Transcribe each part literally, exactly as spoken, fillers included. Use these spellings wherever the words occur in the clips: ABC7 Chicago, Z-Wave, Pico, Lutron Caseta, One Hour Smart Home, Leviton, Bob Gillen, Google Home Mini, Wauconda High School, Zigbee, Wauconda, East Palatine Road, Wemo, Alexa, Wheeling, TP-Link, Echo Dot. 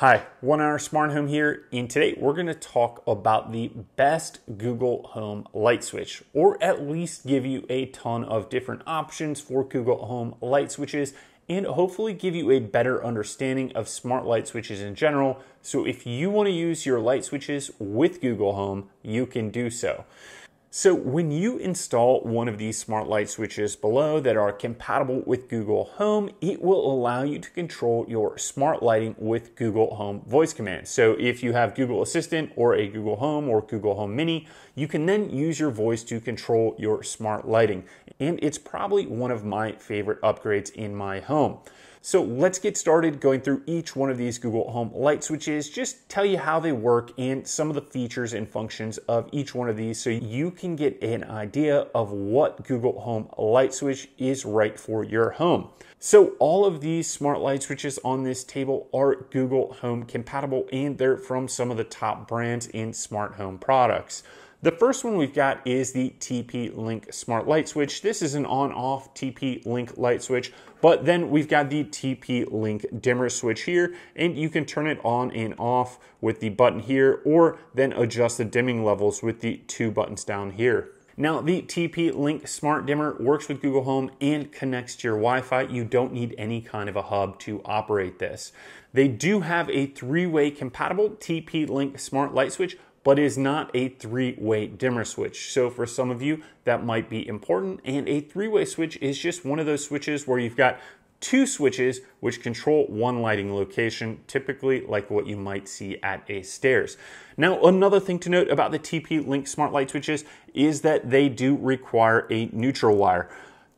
Hi, One Hour Smart Home here, and today we're going to talk about the best Google Home light switch, or at least give you a ton of different options for Google Home light switches, and hopefully give you a better understanding of smart light switches in general. So if you want to use your light switches with Google Home, you can do so. So when you install one of these smart light switches below that are compatible with Google Home, it will allow you to control your smart lighting with Google Home voice commands. So if you have Google Assistant or a Google Home or Google Home Mini, you can then use your voice to control your smart lighting. And it's probably one of my favorite upgrades in my home. So let's get started going through each one of these Google Home light switches, just tell you how they work and some of the features and functions of each one of these so you can get an idea of what Google Home light switch is right for your home. So all of these smart light switches on this table are Google Home compatible, and they're from some of the top brands in smart home products. The first one we've got is the T P-Link smart light switch. This is an on-off T P-Link light switch, but then we've got the T P-Link dimmer switch here, and you can turn it on and off with the button here, or then adjust the dimming levels with the two buttons down here. Now, the T P-Link Smart Dimmer works with Google Home and connects to your Wi-Fi. You don't need any kind of a hub to operate this. They do have a three-way compatible T P-Link Smart Light Switch, but is not a three-way dimmer switch. So for some of you, that might be important. And a three-way switch is just one of those switches where you've got two switches which control one lighting location, typically like what you might see at a stairs. Now, another thing to note about the T P-Link smart light switches is that they do require a neutral wire.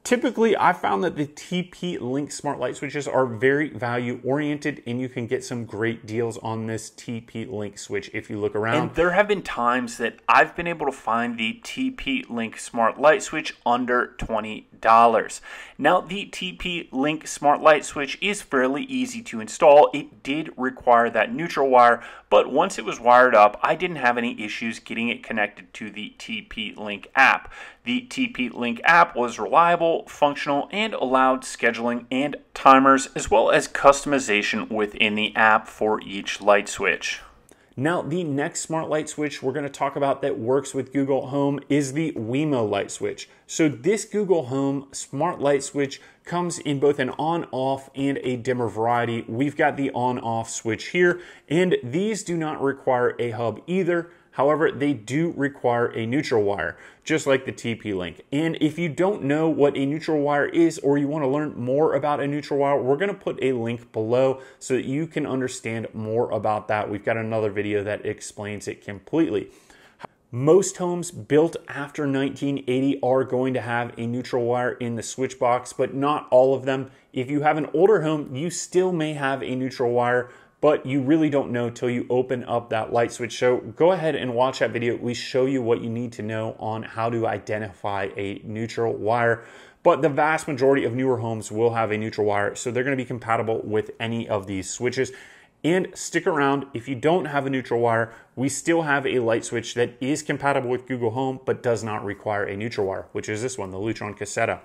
Typically, I found that the T P-Link smart light switches are very value-oriented, and you can get some great deals on this T P-Link switch if you look around. And there have been times that I've been able to find the T P-Link smart light switch under twenty dollars. Now, the T P-Link smart light switch is fairly easy to install. It did require that neutral wire, but once it was wired up, I didn't have any issues getting it connected to the T P-Link app. The T P-Link app was reliable, functional, and allowed scheduling and timers, as well as customization within the app for each light switch. Now, the next smart light switch we're going to talk about that works with Google Home is the Wemo light switch. So this Google Home smart light switch comes in both an on-off and a dimmer variety. We've got the on-off switch here, and these do not require a hub either. However, they do require a neutral wire, just like the T P-Link. And if you don't know what a neutral wire is, or you want to learn more about a neutral wire, we're going to put a link below so that you can understand more about that. We've got another video that explains it completely. Most homes built after nineteen eighty are going to have a neutral wire in the switch box, but not all of them. If you have an older home, you still may have a neutral wire, but you really don't know till you open up that light switch. So go ahead and watch that video. We show you what you need to know on how to identify a neutral wire. But the vast majority of newer homes will have a neutral wire, so they're gonna be compatible with any of these switches. And stick around, if you don't have a neutral wire, we still have a light switch that is compatible with Google Home, but does not require a neutral wire, which is this one, the Lutron Caseta.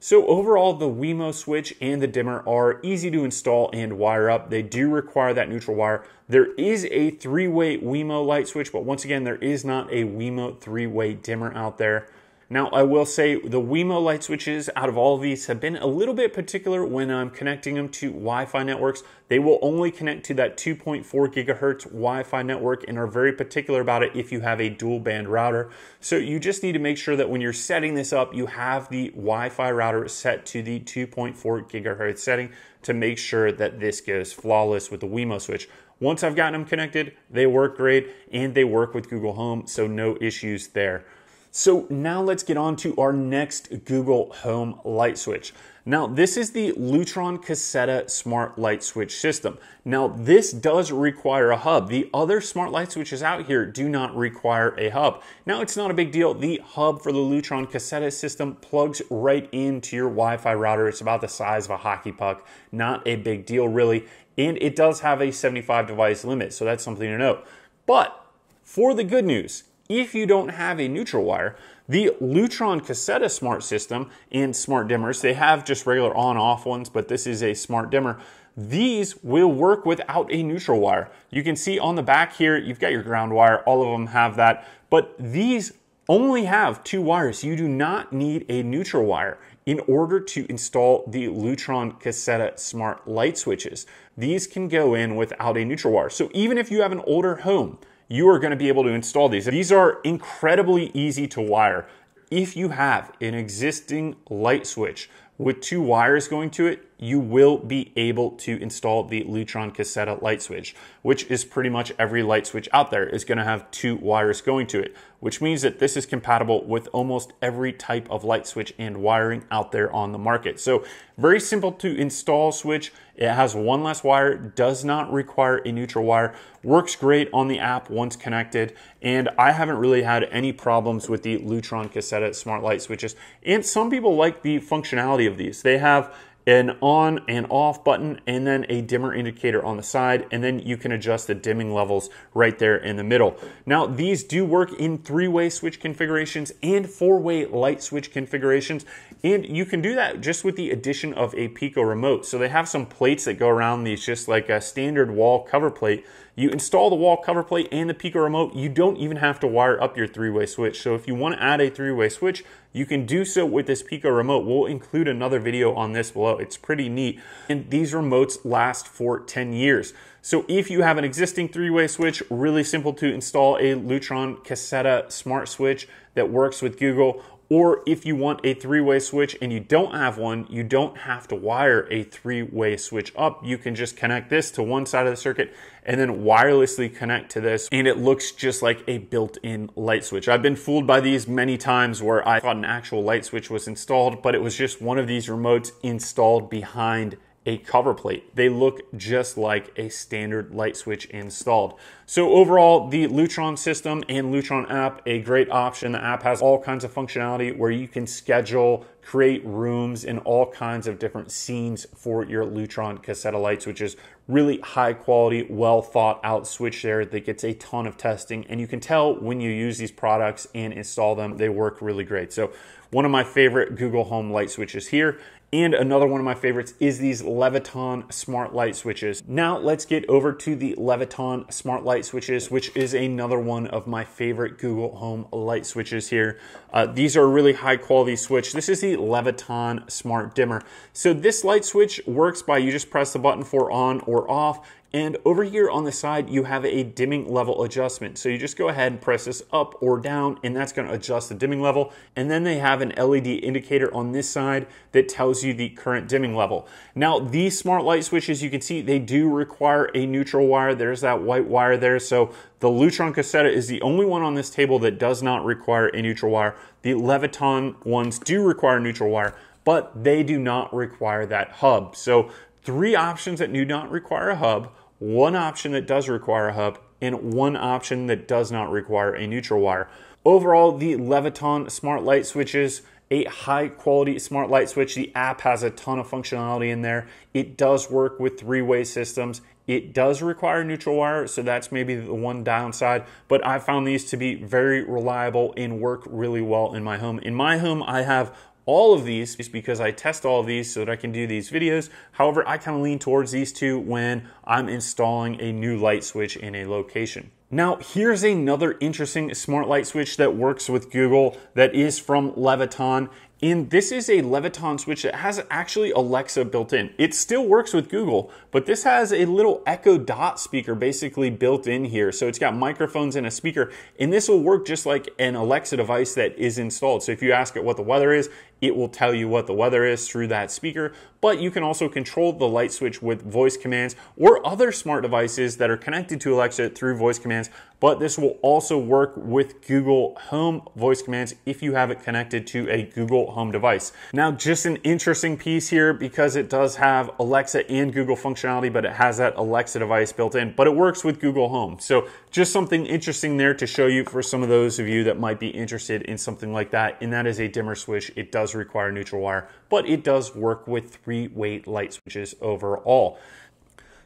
So overall, the Wemo switch and the dimmer are easy to install and wire up. They do require that neutral wire. There is a three-way Wemo light switch, but once again, there is not a Wemo three-way dimmer out there. Now, I will say the Wemo light switches out of all of these have been a little bit particular when I'm connecting them to Wi-Fi networks. They will only connect to that two point four gigahertz Wi-Fi network and are very particular about it if you have a dual band router. So you just need to make sure that when you're setting this up, you have the Wi-Fi router set to the two point four gigahertz setting to make sure that this goes flawless with the Wemo switch. Once I've gotten them connected, they work great, and they work with Google Home, so no issues there. So now let's get on to our next Google Home light switch. Now, this is the Lutron Caseta smart light switch system. Now, this does require a hub. The other smart light switches out here do not require a hub. Now, it's not a big deal. The hub for the Lutron Caseta system plugs right into your Wi-Fi router. It's about the size of a hockey puck. Not a big deal, really. And it does have a seventy-five device limit, so that's something to note. But for the good news, if you don't have a neutral wire, the Lutron Caseta smart system and smart dimmers, they have just regular on-off ones, but this is a smart dimmer. These will work without a neutral wire. You can see on the back here, you've got your ground wire, all of them have that, but these only have two wires. You do not need a neutral wire in order to install the Lutron Caseta smart light switches. These can go in without a neutral wire. So even if you have an older home, you are gonna be able to install these. These are incredibly easy to wire. If you have an existing light switch with two wires going to it, you will be able to install the Lutron Caseta light switch, which is pretty much every light switch out there is gonna have two wires going to it, which means that this is compatible with almost every type of light switch and wiring out there on the market. So very simple to install switch. It has one less wire, does not require a neutral wire, works great on the app once connected, and I haven't really had any problems with the Lutron Caseta smart light switches. And some people like the functionality of these. They have an on and off button and then a dimmer indicator on the side, and then you can adjust the dimming levels right there in the middle. Now these do work in three-way switch configurations and four-way light switch configurations, and you can do that just with the addition of a Pico remote. So they have some plates that go around these just like a standard wall cover plate. You install the wall cover plate and the Pico remote, you don't even have to wire up your three-way switch. So if you want to add a three-way switch, you can do so with this Pico remote. We'll include another video on this below. It's pretty neat. And these remotes last for ten years. So if you have an existing three-way switch, really simple to install a Lutron Caseta smart switch that works with Google. Or if you want a three-way switch and you don't have one, you don't have to wire a three-way switch up. You can just connect this to one side of the circuit and then wirelessly connect to this, and it looks just like a built-in light switch. I've been fooled by these many times where I thought an actual light switch was installed, but it was just one of these remotes installed behind a cover plate. They look just like a standard light switch installed. So overall, the Lutron system and Lutron app, a great option. The app has all kinds of functionality where you can schedule, create rooms, and all kinds of different scenes for your Lutron Caseta lights, which is really high quality, well thought out switch there that gets a ton of testing. And you can tell when you use these products and install them, they work really great. So one of my favorite Google Home light switches here. And another one of my favorites is these Leviton smart light switches. Now let's get over to the Leviton smart light switches, which is another one of my favorite Google Home light switches here. Uh, these are a really high quality switch. This is the Leviton smart dimmer. So this light switch works by you just press the button for on or off. And over here on the side, you have a dimming level adjustment. So you just go ahead and press this up or down, and that's gonna adjust the dimming level. And then they have an L E D indicator on this side that tells you the current dimming level. Now, these smart light switches, you can see they do require a neutral wire. There's that white wire there. So the Lutron Caseta is the only one on this table that does not require a neutral wire. The Leviton ones do require a neutral wire, but they do not require that hub. So three options that do not require a hub, one option that does require a hub, and one option that does not require a neutral wire. Overall, the Leviton smart light switches, a high quality smart light switch. The app has a ton of functionality in there. It does work with three-way systems. It does require neutral wire, so that's maybe the one downside, but I found these to be very reliable and work really well in my home. In my home, I have all of these is because I test all of these so that I can do these videos. However, I kind of lean towards these two when I'm installing a new light switch in a location. Now, here's another interesting smart light switch that works with Google that is from Leviton. And this is a Leviton switch that has actually Alexa built in. It still works with Google, but this has a little Echo Dot speaker basically built in here. So it's got microphones and a speaker, and this will work just like an Alexa device that is installed. So if you ask it what the weather is, it will tell you what the weather is through that speaker, but you can also control the light switch with voice commands or other smart devices that are connected to Alexa through voice commands. But this will also work with Google Home voice commands if you have it connected to a Google Home device. Now, just an interesting piece here because it does have Alexa and Google functionality, but it has that Alexa device built in, but it works with Google Home. So just something interesting there to show you for some of those of you that might be interested in something like that. And that is a dimmer switch. It does require neutral wire, but it does work with three-way light switches overall.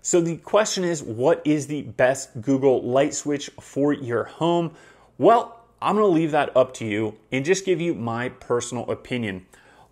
So the question is, what is the best Google light switch for your home? Well, I'm gonna leave that up to you and just give you my personal opinion.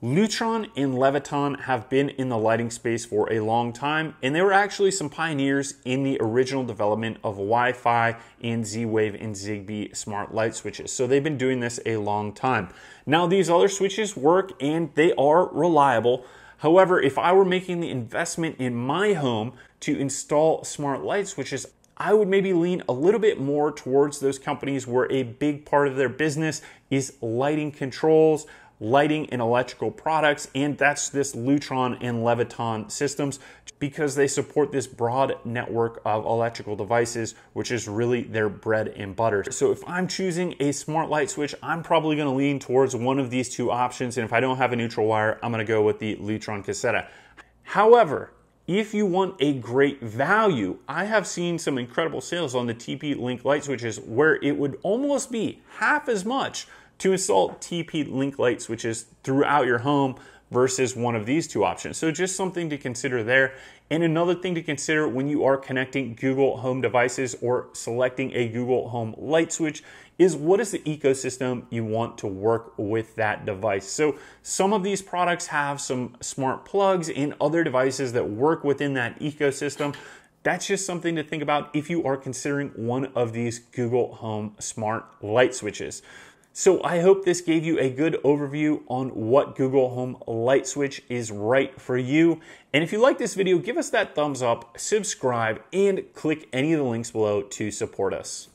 Lutron and Leviton have been in the lighting space for a long time, and they were actually some pioneers in the original development of Wi-Fi and Z-Wave and Zigbee smart light switches. So they've been doing this a long time. Now, these other switches work and they are reliable. However, if I were making the investment in my home to install smart light switches, I would maybe lean a little bit more towards those companies where a big part of their business is lighting controls, lighting and electrical products, and that's this Lutron and Leviton systems, because they support this broad network of electrical devices, which is really their bread and butter. So if I'm choosing a smart light switch, I'm probably gonna lean towards one of these two options, and if I don't have a neutral wire, I'm gonna go with the Lutron Caseta. However, if you want a great value, I have seen some incredible sales on the T P-Link light switches where it would almost be half as much to install T P-Link light switches throughout your home versus one of these two options. So just something to consider there. And another thing to consider when you are connecting Google Home devices or selecting a Google Home light switch is what is the ecosystem you want to work with that device. So some of these products have some smart plugs and other devices that work within that ecosystem. That's just something to think about if you are considering one of these Google Home smart light switches. So I hope this gave you a good overview on what Google Home light switch is right for you. And if you like this video, give us that thumbs up, subscribe, and click any of the links below to support us.